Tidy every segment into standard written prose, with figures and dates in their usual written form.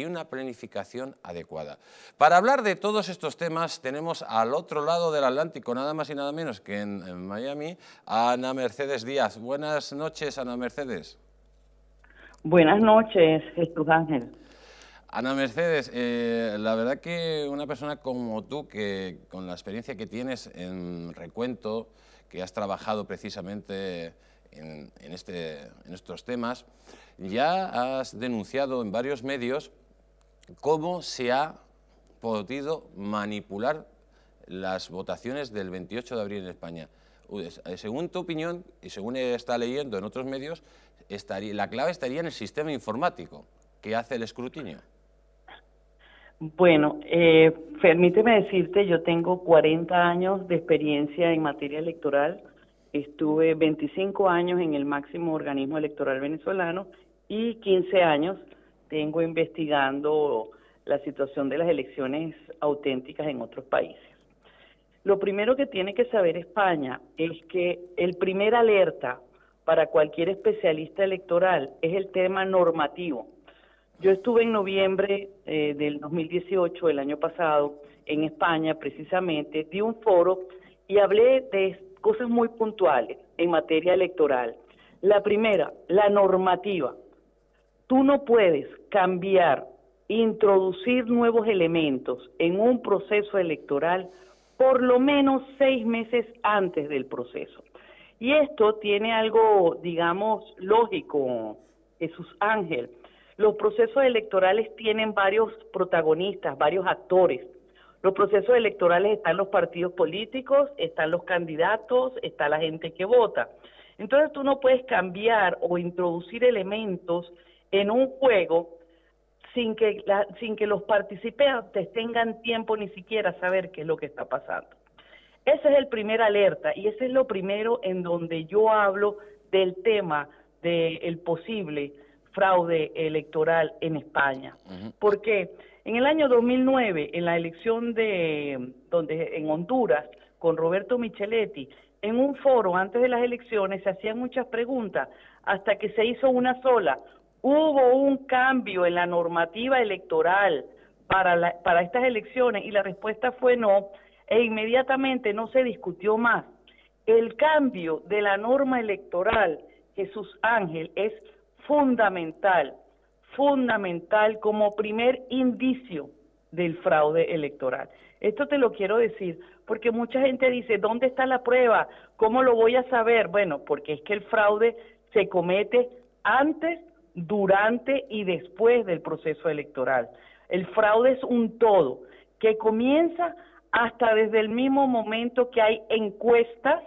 y una planificación adecuada. Para hablar de todos estos temas tenemos al otro lado del Atlántico, nada más y nada menos que en Miami, a Ana Mercedes Díaz. Buenas noches, Ana Mercedes. Buenas noches, Jesús Ángel. Ana Mercedes, la verdad que una persona como tú, que con la experiencia que tienes en Recuento, que has trabajado precisamente en estos temas, ya has denunciado en varios medios cómo se ha podido manipular las votaciones del 28 de abril en España. Según tu opinión, y según está leyendo en otros medios, la clave estaría en el sistema informático que hace el escrutinio. Bueno, permíteme decirte, yo tengo 40 años de experiencia en materia electoral, estuve 25 años en el máximo organismo electoral venezolano y 15 años tengo investigando la situación de las elecciones auténticas en otros países. Lo primero que tiene que saber España es que el primer alerta para cualquier especialista electoral es el tema normativo. Yo estuve en noviembre del 2018, el año pasado, en España precisamente, di un foro y hablé de cosas muy puntuales en materia electoral. La primera, la normativa. Tú no puedes cambiar, introducir nuevos elementos en un proceso electoral por lo menos 6 meses antes del proceso. Y esto tiene algo, digamos, lógico, Jesús Ángel. Los procesos electorales tienen varios protagonistas, varios actores. Los procesos electorales están los partidos políticos, están los candidatos, está la gente que vota. Entonces tú no puedes cambiar o introducir elementos en un juego sin que los participantes tengan tiempo ni siquiera a saber qué es lo que está pasando. Ese es el primer alerta y ese es lo primero en donde yo hablo del tema del posible fraude electoral en España. Porque en el año 2009, en la elección en Honduras, con Roberto Micheletti, en un foro antes de las elecciones se hacían muchas preguntas, hasta que se hizo una sola. Hubo un cambio en la normativa electoral para estas elecciones y la respuesta fue no, e inmediatamente no se discutió más. El cambio de la norma electoral, Jesús Ángel, es fundamental, fundamental como primer indicio del fraude electoral. Esto te lo quiero decir porque mucha gente dice, ¿dónde está la prueba? ¿Cómo lo voy a saber? Bueno, porque es que el fraude se comete antes, durante y después del proceso electoral. El fraude es un todo que comienza hasta desde el mismo momento que hay encuestas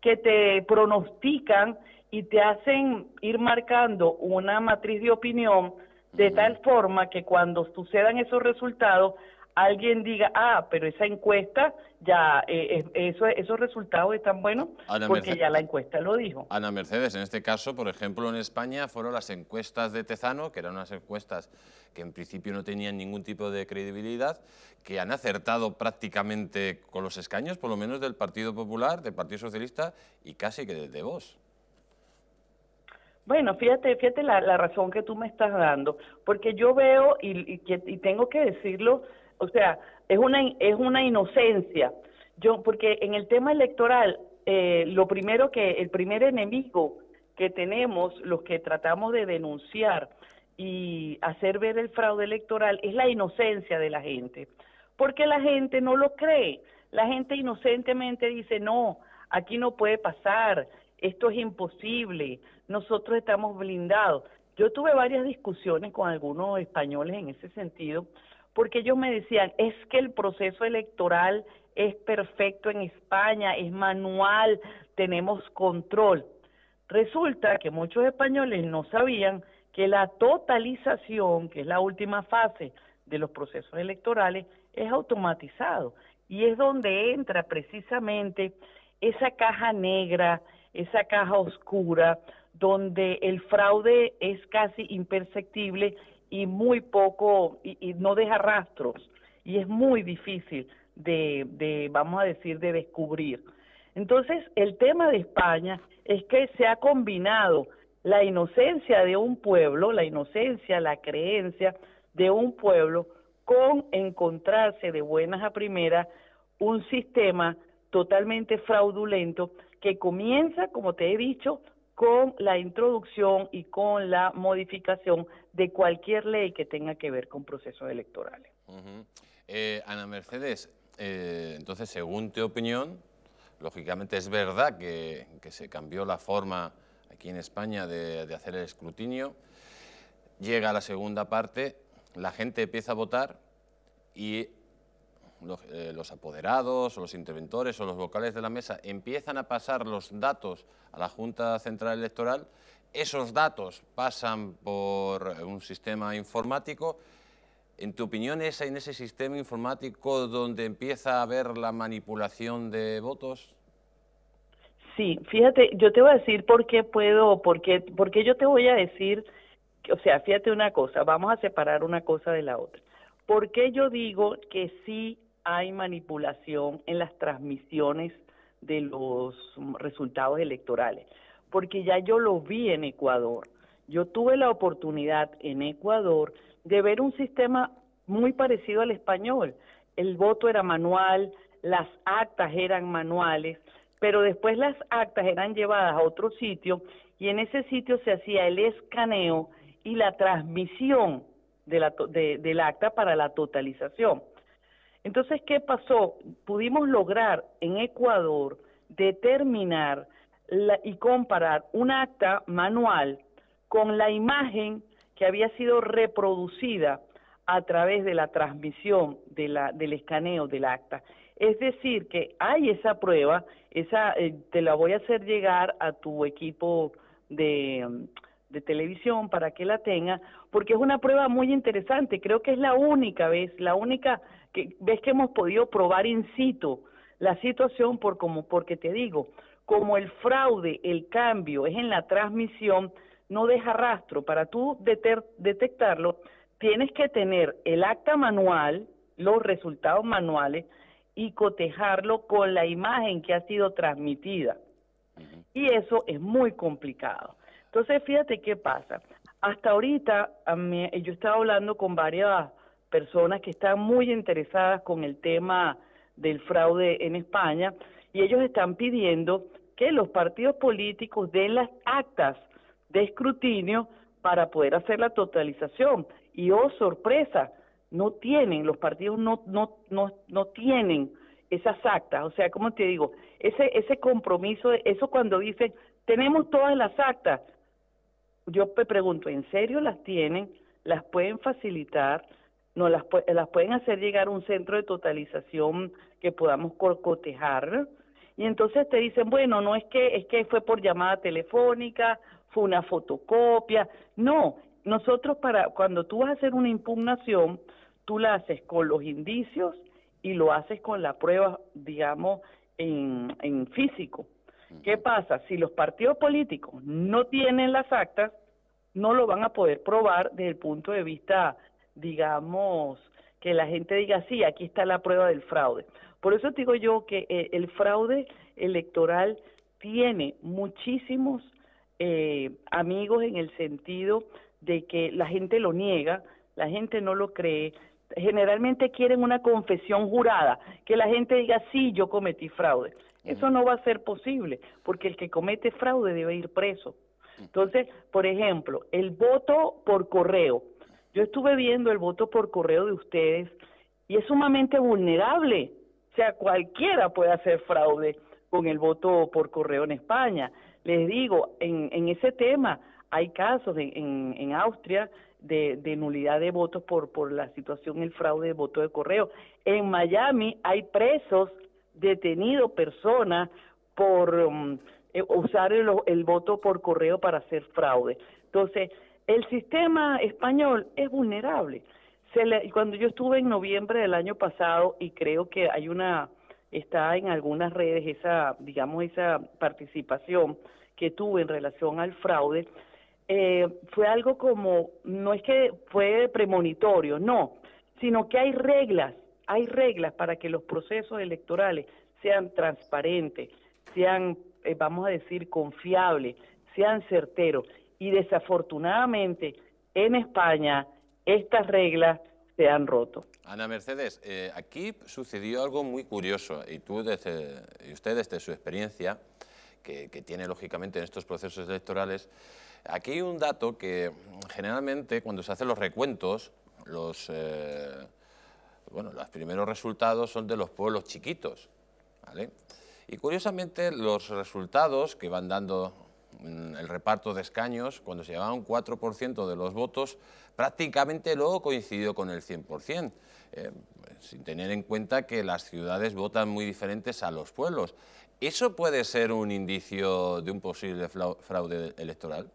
que te pronostican y te hacen ir marcando una matriz de opinión de tal forma que cuando sucedan esos resultados, alguien diga, ah, pero esa encuesta, ya esos resultados están buenos porque ya la encuesta lo dijo. Ana Mercedes, en este caso, por ejemplo, en España fueron las encuestas de Tezano, que eran unas encuestas que en principio no tenían ningún tipo de credibilidad, que han acertado prácticamente con los escaños, por lo menos del Partido Popular, del Partido Socialista y casi que de Vox. Bueno, fíjate la razón que tú me estás dando, porque yo veo, y tengo que decirlo, o sea, es una inocencia. Porque en el tema electoral, el primer enemigo que tenemos, los que tratamos de denunciar y hacer ver el fraude electoral, es la inocencia de la gente, porque la gente no lo cree, la gente inocentemente dice, no, aquí no puede pasar, esto es imposible, nosotros estamos blindados. Yo tuve varias discusiones con algunos españoles en ese sentido, porque ellos me decían, es que el proceso electoral es perfecto en España, es manual, tenemos control. Resulta que muchos españoles no sabían que la totalización, que es la última fase de los procesos electorales, es automatizado. Y es donde entra precisamente esa caja negra, esa caja oscura, donde el fraude es casi imperceptible y muy poco, y no deja rastros, y es muy difícil de descubrir. Entonces, el tema de España es que se ha combinado la inocencia de un pueblo, la inocencia, la creencia de un pueblo con encontrarse de buenas a primeras un sistema totalmente fraudulento que comienza, como te he dicho, con la introducción y con la modificación de cualquier ley que tenga que ver con procesos electorales. Ana Mercedes, entonces, según tu opinión, lógicamente es verdad que se cambió la forma aquí en España de hacer el escrutinio, llega la segunda parte, la gente empieza a votar y los apoderados, o los interventores o los vocales de la mesa empiezan a pasar los datos a la Junta Central Electoral, esos datos pasan por un sistema informático. ¿En tu opinión es en ese sistema informático donde empieza a haber la manipulación de votos? Sí, fíjate, yo te voy a decir por qué puedo, porque yo te voy a decir, o sea, fíjate una cosa, vamos a separar una cosa de la otra. ¿Por qué yo digo que sí hay manipulación en las transmisiones de los resultados electorales? Porque ya yo lo vi en Ecuador. Yo tuve la oportunidad en Ecuador de ver un sistema muy parecido al español. El voto era manual, las actas eran manuales, pero después las actas eran llevadas a otro sitio y en ese sitio se hacía el escaneo y la transmisión del acta para la totalización. Entonces, ¿qué pasó? Pudimos lograr en Ecuador determinar y comparar un acta manual con la imagen que había sido reproducida a través de la transmisión del escaneo del acta. Es decir, que hay esa prueba, te la voy a hacer llegar a tu equipo de televisión para que la tenga, porque es una prueba muy interesante. Creo que es la única vez, que hemos podido probar in situ la situación, porque te digo, como el fraude, el cambio es en la transmisión, no deja rastro. Para tú detectarlo, tienes que tener el acta manual, los resultados manuales, y cotejarlo con la imagen que ha sido transmitida. Y eso es muy complicado. Entonces, fíjate qué pasa. Hasta ahorita, yo estaba hablando con varias personas que están muy interesadas con el tema del fraude en España, y ellos están pidiendo que los partidos políticos den las actas de escrutinio para poder hacer la totalización. Y, oh, sorpresa, no tienen, los partidos no tienen esas actas. O sea, ¿cómo te digo? Ese compromiso, eso cuando dicen, tenemos todas las actas. Yo me pregunto, ¿en serio las tienen? ¿Las pueden facilitar? ¿No las pueden hacer llegar a un centro de totalización que podamos cotejar? Y entonces te dicen, bueno, no es que fue por llamada telefónica, fue una fotocopia. No, nosotros cuando tú vas a hacer una impugnación, tú la haces con los indicios y lo haces con la prueba, digamos, en físico. ¿Qué pasa? Si los partidos políticos no tienen las actas, no lo van a poder probar desde el punto de vista, digamos, que la gente diga, sí, aquí está la prueba del fraude. Por eso digo yo que el fraude electoral tiene muchísimos amigos, en el sentido de que la gente lo niega, la gente no lo cree. Generalmente quieren una confesión jurada, que la gente diga, sí, yo cometí fraude. Eso no va a ser posible, porque el que comete fraude debe ir preso. Entonces, por ejemplo, el voto por correo. Yo estuve viendo el voto por correo de ustedes y es sumamente vulnerable. O sea, cualquiera puede hacer fraude con el voto por correo en España. Les digo, en ese tema hay casos en Austria de nulidad de votos por la situación del fraude de voto de correo. En Miami hay presos, detenido personas por usar el voto por correo para hacer fraude. Entonces, el sistema español es vulnerable. Cuando yo estuve en noviembre del año pasado, y creo que está en algunas redes esa participación que tuve en relación al fraude, fue algo como, no es que fue premonitorio, no, sino que hay reglas para que los procesos electorales sean transparentes, sean, vamos a decir, confiables, sean certeros. Y desafortunadamente en España, estas reglas se han roto. Ana Mercedes, aquí sucedió algo muy curioso, y tú y usted desde su experiencia, que tiene lógicamente en estos procesos electorales, aquí hay un dato que generalmente cuando se hacen los recuentos, los primeros resultados son de los pueblos chiquitos, ¿vale? Y curiosamente los resultados que van dando el reparto de escaños, cuando se llevaba un 4% de los votos, prácticamente luego coincidió con el 100%, sin tener en cuenta que las ciudades votan muy diferentes a los pueblos. ¿Eso puede ser un indicio de un posible fraude electoral?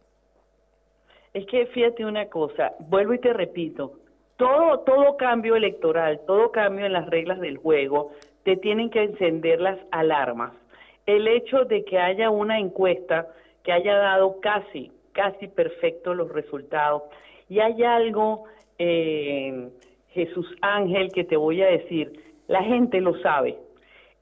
Es que fíjate una cosa, vuelvo y te repito, todo cambio electoral, todo cambio en las reglas del juego, te tienen que encender las alarmas. El hecho de que haya una encuesta que haya dado casi perfectos los resultados. Y hay algo, Jesús Ángel, que te voy a decir, la gente lo sabe.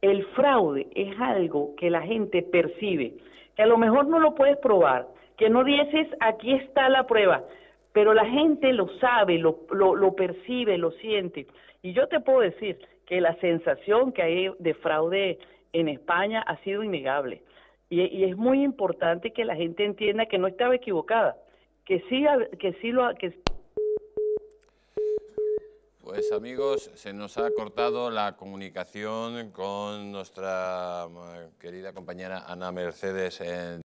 El fraude es algo que la gente percibe, que a lo mejor no lo puedes probar, que no dices, aquí está la prueba, pero la gente lo sabe, lo percibe, lo siente. Y yo te puedo decir que la sensación que hay de fraude en España ha sido innegable. Y es muy importante que la gente entienda que no estaba equivocada, que sí. Pues amigos, se nos ha cortado la comunicación con nuestra querida compañera Ana Mercedes.